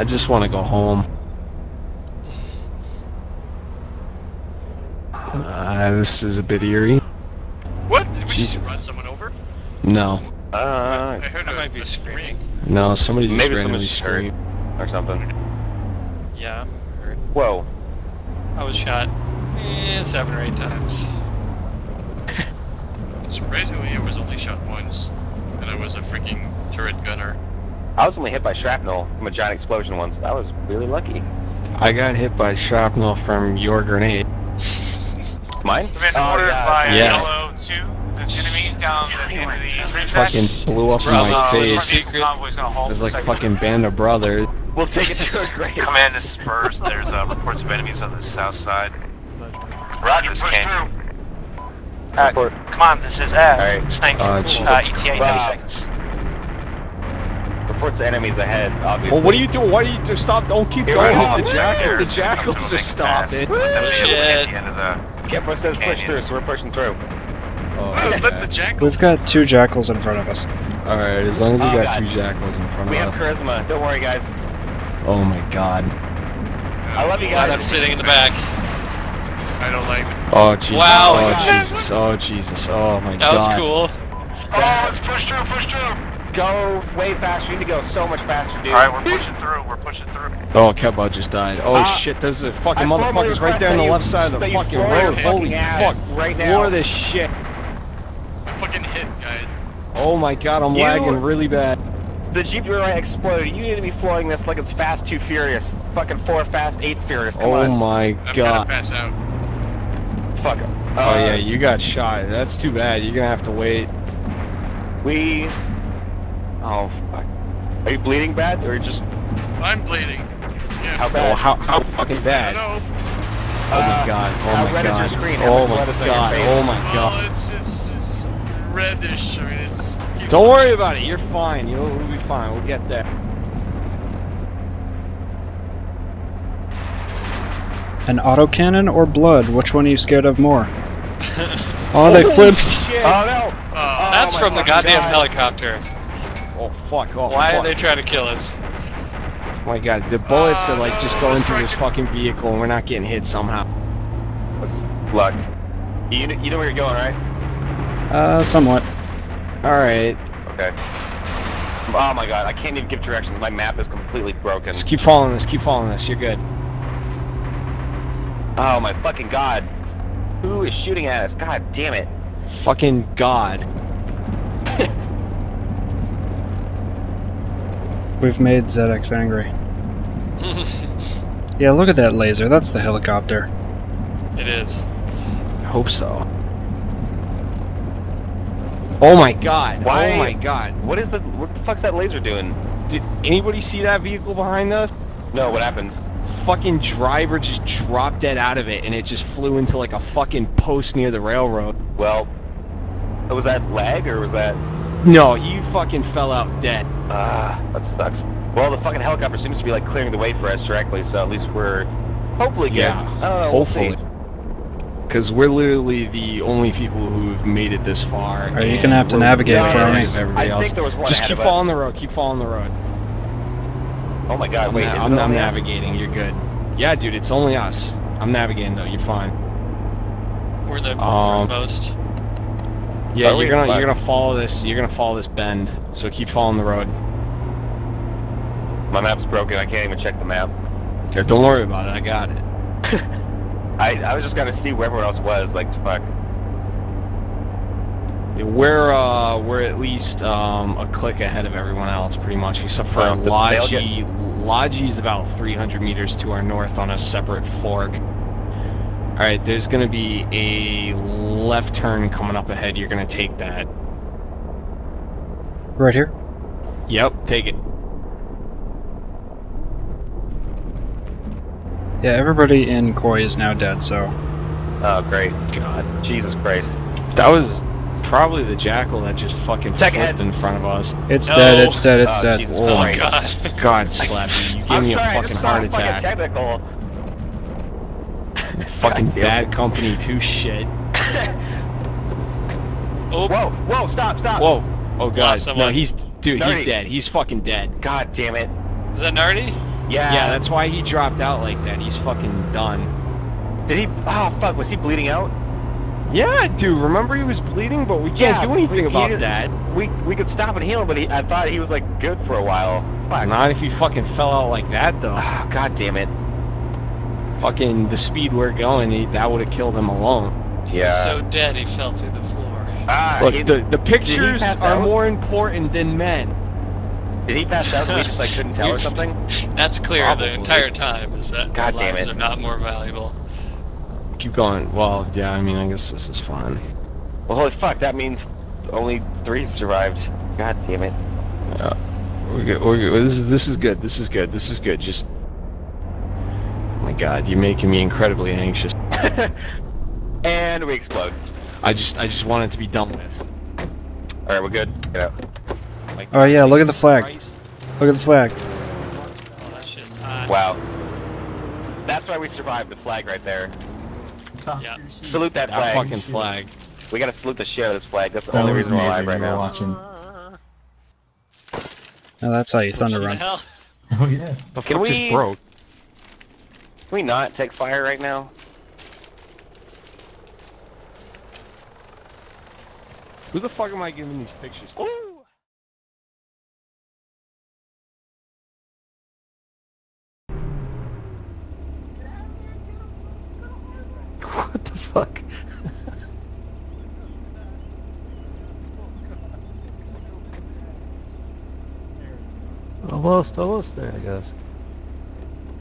I just want to go home. This is a bit eerie. What? Did we just run someone over? No. I heard I might be screaming. No, somebody just randomly screamed or something. Yeah, I heard. Whoa. I was shot 7 or 8 times. Surprisingly, I was only shot once, and I was a freaking turret gunner. I was only hit by shrapnel from a giant explosion once. I was really lucky. I got hit by shrapnel from your grenade. Mine? Ordered by Yellow 2. The enemy down the end of the fucking blew up in my face. It was like fucking Band of Brothers. We'll take it to a grave. Command is dispersed. There's reports of enemies on the south side. Roger, push through. Come on, this is Snake. ETA 90 seconds. Reports enemies ahead, obviously. Well, what are you doing? Why do you stop? Don't keep going. The jackals are stopping. Shit. Kepler says push through, so we're pushing through. Oh, we've got 2 jackals in front of us. Alright, as long as we got 2 jackals in front of us. We have charisma. Don't worry, guys. Oh my god. I love you guys. I'm sitting in the back. I don't like it. Oh Jesus. Wow. Oh Jesus. Oh Jesus. Oh my god. That was cool. Oh, let's push through, push through. Go way faster. You need to go so much faster, dude. Alright, we're pushing through. We're pushing through. Oh, Kebba just died. Oh shit, there's a fucking motherfuckers right there on the left side of the fucking road. Holy fuck. Right now. War this shit. I'm fucking hit, guys. Oh my god, I'm lagging really bad. The Jeep to your right exploded. You need to be flowing this like it's Fast 2 Furious. Fucking 4 Fast 8 Furious. Come on. Oh my god. I'm gonna pass out. Fuck him. Oh yeah, you got shot. That's too bad. You're gonna have to wait. We... Oh, fuck. Are you bleeding bad, or just... I'm bleeding. Yeah. How bad? Oh, how fucking bad? Oh my god. Oh my god. How red is your screen? Oh my god. Oh my god. Oh, it's reddish. I mean, it's... Don't worry about it. You're fine. We'll be fine. We'll get there. An autocannon or blood? Which one are you scared of more? Oh, they flipped! Shit. Oh no! Oh, that's from the goddamn helicopter. Oh fuck! Oh, why are they trying to kill us? Oh my god, the bullets are like just going through this fucking vehicle and we're not getting hit somehow. What's luck? You know where you're going, right? Somewhat. Alright. Okay. Oh my god, I can't even give directions. My map is completely broken. Just keep following this, keep following this. You're good. Oh my fucking god. Who is shooting at us? God damn it. Fucking god. We've made ZX angry. Yeah, look at that laser. That's the helicopter. It is. I hope so. Oh my god. Why? Oh my god. What the fuck's that laser doing? Did anybody see that vehicle behind us? No, what happened? Fucking driver just dropped dead out of it and it just flew into like a fucking post near the railroad. Well, was that lag or was that... No, he fucking fell out dead. That sucks. Well, the fucking helicopter seems to be like clearing the way for us directly, so at least we're hopefully good. Yeah, hopefully. Because we're literally the only people who've made it this far. Are you gonna have to navigate for everybody else? I think there was one just keep following the road, keep following the road. Oh my god, wait. I'm not navigating, you're good. Yeah, dude, it's only us. I'm navigating, though, you're fine. We're the foremost. Yeah, you're gonna follow this, bend, so keep following the road. My map's broken, I can't even check the map. Here, don't worry about it, I got it. I was just gonna see where everyone else was, like, fuck. We're at least a click ahead of everyone else, pretty much, except for Lodgy. Lodgy's about 300 meters to our north on a separate fork. Alright, there's going to be a left turn coming up ahead. You're going to take that. Right here? Yep, take it. Yeah, everybody in Koi is now dead, so... Oh, great. God. Jesus Christ. That was... probably the jackal that just fucking flipped in front of us. It's dead, it's dead, it's dead. Jesus oh my god. God, Slappy, you gave me a fucking heart attack. Fucking bad company too, shit. Oh. Whoa, whoa, stop, stop. Whoa. Oh god, no, he's... Dude, he's dead. He's fucking dead. God damn it. Is that Nardi? Yeah, that's why he dropped out like that. He's fucking done. Did he? Oh, fuck. Was he bleeding out? Yeah, dude. Remember he was bleeding, but we can't do anything about that. We could stop and heal him, but I thought he was, like, good for a while. Fuck. Not if he fucking fell out like that, though. Oh, God damn it. Fucking the speed we're going, that would have killed him alone. Yeah. He's so dead he fell through the floor. Look, the pictures are more important than men. Did he pass out and we just like couldn't tell or something? That's clear the entire time, is that God damn lives it. Are not more valuable. Keep going. Well, yeah, I mean, I guess this is fine. Well, holy fuck, that means only 3 survived. God damn it. Yeah. We're good. We're good. This is good. This is good. This is good. Just... Oh my god, you're making me incredibly anxious. And we explode. I just want it to be done with. Alright, we're good. Get out. Like, oh yeah, look at the flag. Christ. Look at the flag. Oh, that's just hot. Wow. That's why we survived, the flag right there. Yeah. Salute that flag. That fucking flag. We gotta salute the shit out of this flag. That's the only reason we're alive right now. Watching. Oh, that's how you thunder run. Hell? Oh yeah. The fuck just broke. Can we not take fire right now? Who the fuck am I giving these pictures to? Ooh. What the fuck? Almost there, I guess.